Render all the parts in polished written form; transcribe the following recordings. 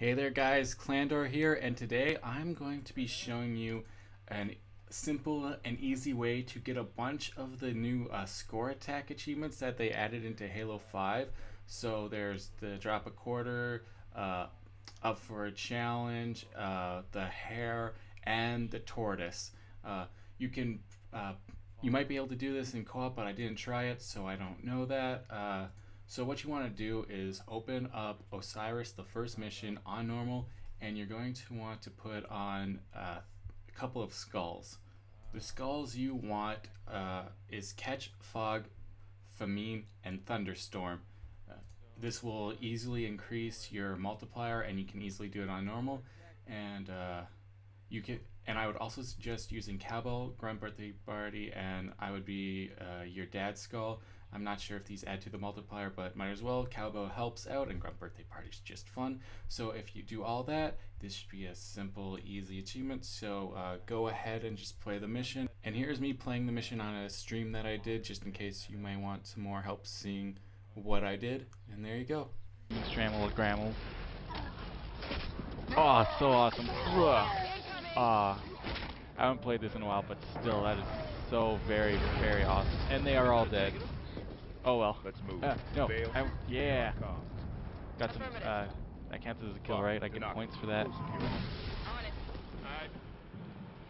Hey there guys, Clandor here, and today I'm going to be showing you a simple and easy way to get a bunch of the new score attack achievements that they added into Halo 5. So there's the drop a quarter, up for a challenge, the hare, and the tortoise. You might be able to do this in co-op, but I didn't try it, so I don't know that. So what you want to do is open up Osiris, the first mission, on normal, and you're going to want to put on a couple of skulls. The skulls you want is Catch, Fog, Famine, and Thunderstorm. This will easily increase your multiplier, and you can easily do it on normal. And I would also suggest using Cabo, Grunt Birthday Party, and I would be your dad's skull. I'm not sure if these add to the multiplier, but might as well. Cowboy helps out, and Grunt Birthday Party is just fun. So if you do all that, this should be a simple, easy achievement. So go ahead and just play the mission. And here's me playing the mission on a stream that I did, just in case you may want some more help seeing what I did. And there you go. Stramble, Gramble. Oh, so awesome. I haven't played this in a while, but still, that is so very, very awesome. And they are all dead. Oh well. Let's move. No. Yeah. Got some. That counts as a kill, right? I get points for that.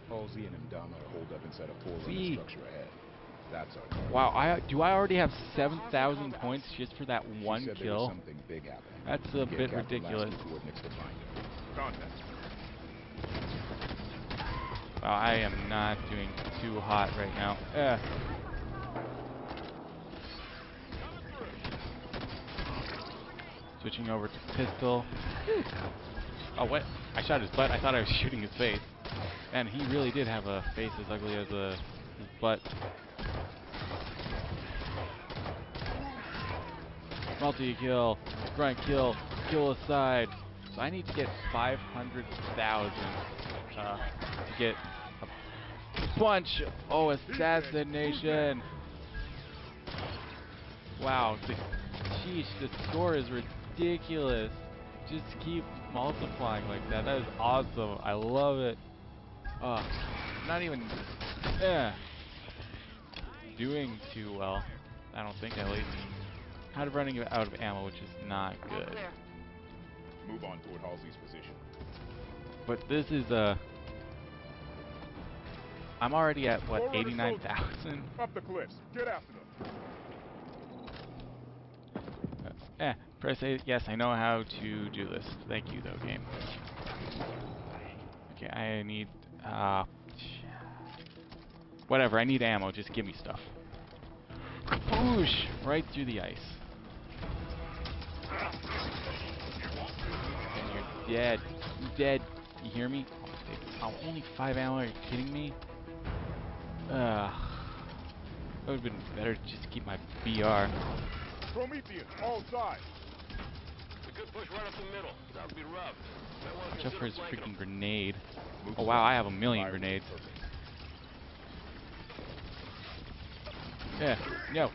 Halsey and 'Mdama hold up inside a pool in the structure ahead. That's our target. Wow. Do I already have 7,000 points just for that one kill? That's a bit ridiculous. Wow. I am not doing too hot right now. Switching over to pistol. Oh, what? I shot his butt. I thought I was shooting his face. And he really did have a face as ugly as his butt. Multi-kill. Grunt kill. Kill aside. So I need to get 500,000 to get a bunch. Oh, assassination. Wow. Sheesh, the score is ridiculous. Ridiculous. Just keep multiplying like that. That is awesome. I love it. Not even doing too well. I don't think, at least. Kind of running out of ammo, which is not good. Move on toward Halsey's position. But this is I'm already at what, 89,000? Up the cliffs. Get after them. Press A. Yes, I know how to do this. Thank you, though, game. Okay, I need... whatever, I need ammo. Just give me stuff. Boosh! Right through the ice. And you're dead. You're dead. You hear me? Oh, only 5 ammo? Are you kidding me? Ugh. It would've been better to just keep my BR. Prometheus, all sides. It's a good push right up the middle. That would be rough. Watch out for his freaking grenade. Oh wow, I have a million grenades. Yeah, no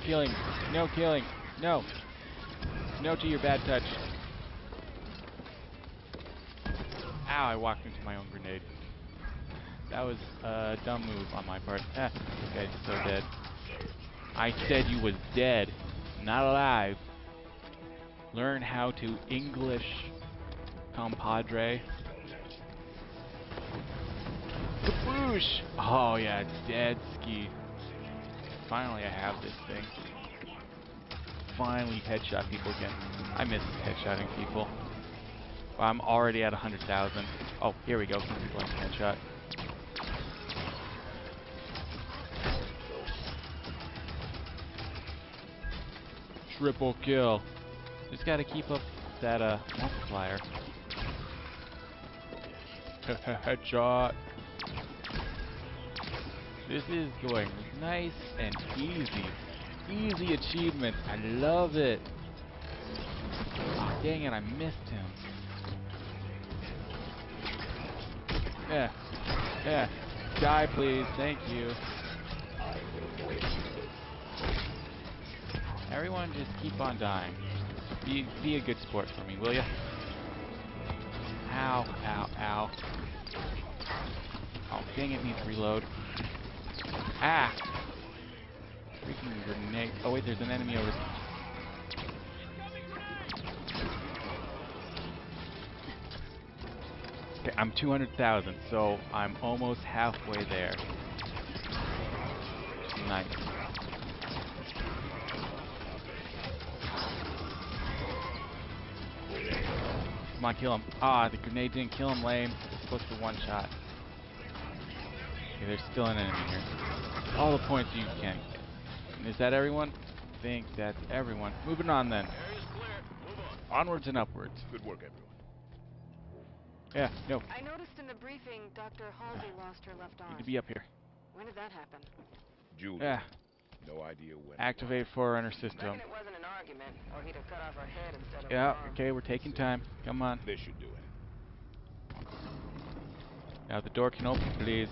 killing, no killing, no. No to your bad touch. Ow, I walked into my own grenade. That was a dumb move on my part. This guy's so dead. I said you was dead, not alive. Learn how to English, compadre. Kaboosh! Oh yeah, it's dead ski. Finally I have this thing. Finally headshot people again. I miss headshotting people. Well, I'm already at 100,000. Oh, here we go, some people like headshot. Triple kill. Just gotta keep up that multiplier. Headshot. This is going nice and easy. Easy achievement. I love it. Oh, dang it, I missed him. Yeah. Yeah. Die please, thank you. Everyone just keep on dying. Be a good sport for me, will ya? Ow, ow, ow. Oh, dang it, needs reload. Ah! Freaking grenade. Oh, wait, there's an enemy over there. Okay, I'm 200,000, so I'm almost halfway there. Nice. Come on, kill him. Ah, the grenade didn't kill him, lame. It's supposed to one shot. Okay, there's still an enemy here. All the points you can get. And is that everyone? I think that's everyone. Moving on then. Onwards and upwards. Good work, everyone. Yeah, no. I noticed in the briefing Dr. Halsey lost her left arm. Need to be up here. When did that happen? Julie. Yeah. No idea when. Activate Forerunner system. It wasn't an argument, or he'd have cut off her head instead of her arm. Okay, we're taking time. Come on. This should do it. Now the door can open, please.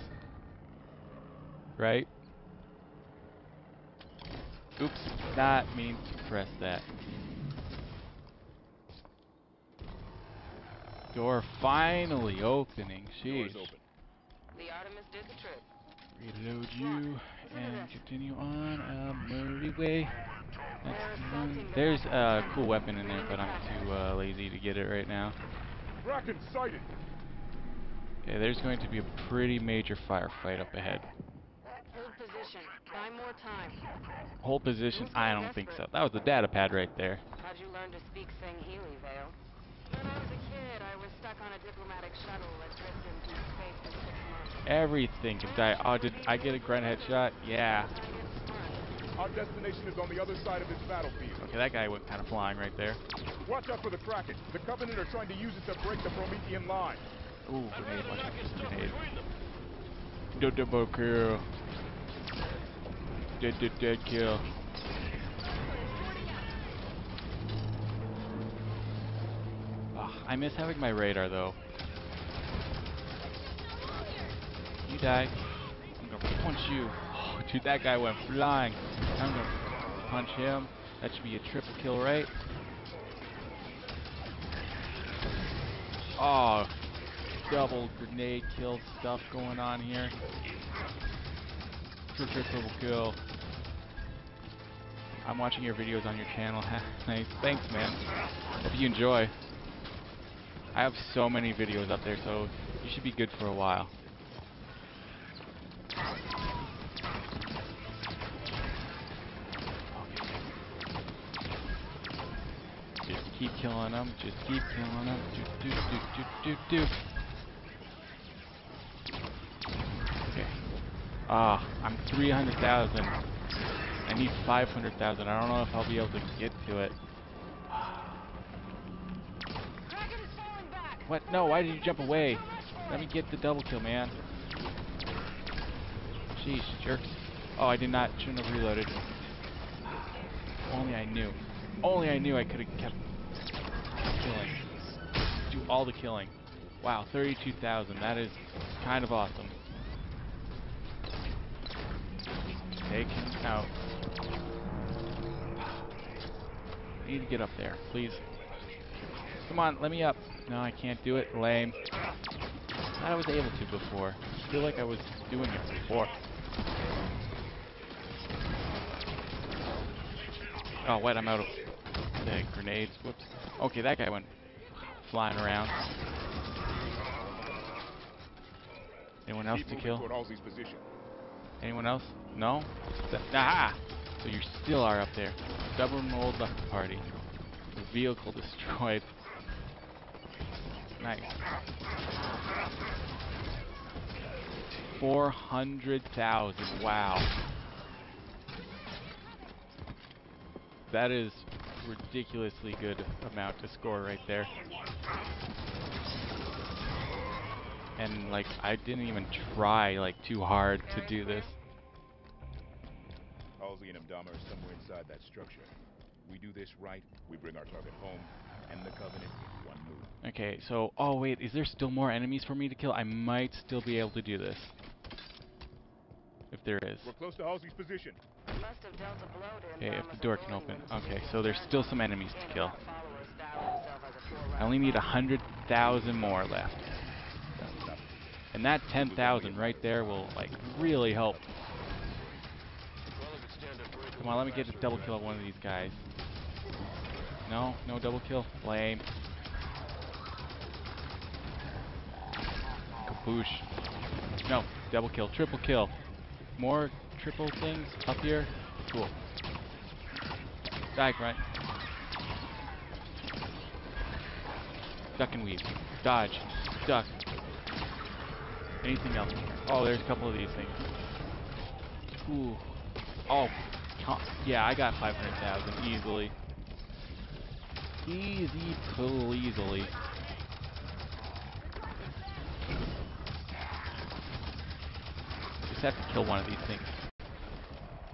Right? Oops, not meaning to press that. Door finally opening. Sheesh. Open. The Artemis did the trick. Reload you and continue on a merry way. There's a cool weapon in there, but I'm too lazy to get it right now. Rocket sighted. Okay, there's going to be a pretty major firefight up ahead. Hold position. Buy more time. Hold position? I don't think so. That was the data pad right there. How'd you learn to speak Singheili, Vale? When I was a kid, I was stuck on a diplomatic shuttle that drifted into space for 6 months. Everything can die. Oh, did I get a grunt headshot? Yeah. Our destination is on the other side of this battlefield. Okay, that guy went kind of flying right there. Watch out for the Kraken. The Covenant are trying to use it to break the Promethean line. Ooh, grenade. Watch out for the grenade. Double kill. Dead kill. I miss having my radar, though. You die. I'm gonna punch you. Oh, dude, that guy went flying. I'm gonna punch him. That should be a triple kill, right? Oh, double grenade kill stuff going on here. Triple kill. I'm watching your videos on your channel. Nice. Thanks, man. Hope you enjoy. I have so many videos up there, so you should be good for a while. Okay. Just keep killing them. Just keep killing them. Do, do, do, do, do, do. Okay. Ah, I'm 300,000. I need 500,000. I don't know if I'll be able to get to it. What? No, why did you jump away? Let me get the double kill, man. Jeez, jerk. Oh, I did not. Shouldn't have reloaded. Only I knew. Only I knew I could have kept killing. Do all the killing. Wow, 32,000. That is kind of awesome. Take him out. I need to get up there, please. Come on, let me up. No, I can't do it. Lame. I was able to before. I feel like I was doing it before. Oh, wait, I'm out of the grenades. Whoops. Okay, that guy went flying around. Anyone else to kill? Anyone else? No? Aha! So you still are up there. Stubborn old party. The vehicle destroyed. Nice. 400,000. Wow. That is ridiculously good amount to score right there. And like I didn't even try like too hard to do this. Halsey and 'Mdama are somewhere inside that structure. We do this right, we bring our target home, and the Covenant one move. Okay, so, oh wait, is there still more enemies for me to kill? I might still be able to do this. If there is. We're close to Halsey's position. Okay, if the door can open. Okay, so there's still some enemies to kill. I only need 100,000 more left. And that 10,000 right there will, like, really help. Come on, let me get a double kill on one of these guys. No, no double kill. Lame. Kaboosh. No, double kill. Triple kill. More triple things up here. Cool. Die, grunt. Duck and weave. Dodge. Duck. Anything else? Oh, there's a couple of these things. Ooh. Oh. Yeah, I got 500,000 easily. Easy, total easily. Just have to kill one of these things.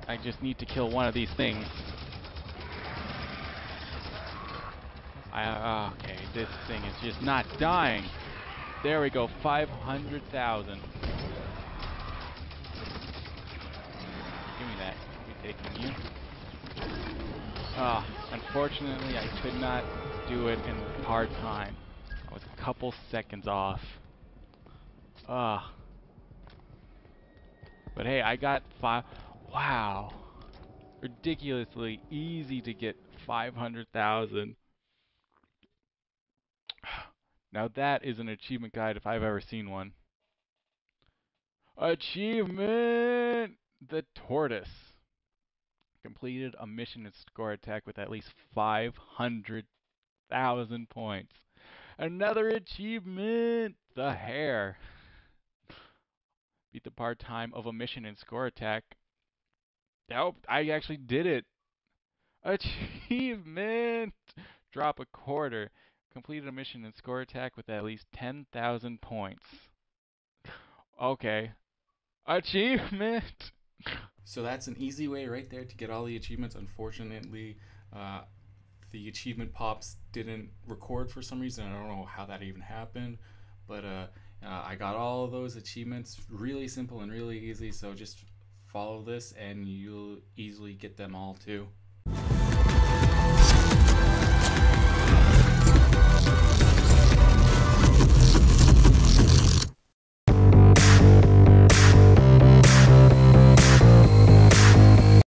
I just need to kill one of these things. Okay, this thing is just not dying. There we go, 500,000. Give me that. I'll be taking you. Unfortunately, I could not do it in hard time. I was a couple seconds off. But hey, I got five. Wow. Ridiculously easy to get 500,000. Now that is an achievement guide if I've ever seen one. Achievement! The Tortoise. Completed a mission and score attack with at least 500,000 points. Another achievement! The Hare. Beat the part time of a mission and score attack. Nope, I actually did it. Achievement! Drop a quarter. Completed a mission and score attack with at least 10,000 points. Okay. Achievement! So that's an easy way right there to get all the achievements. Unfortunately, the achievement pops didn't record for some reason. I don't know how that even happened. But I got all of those achievements really simple and really easy. So just follow this and you'll easily get them all too.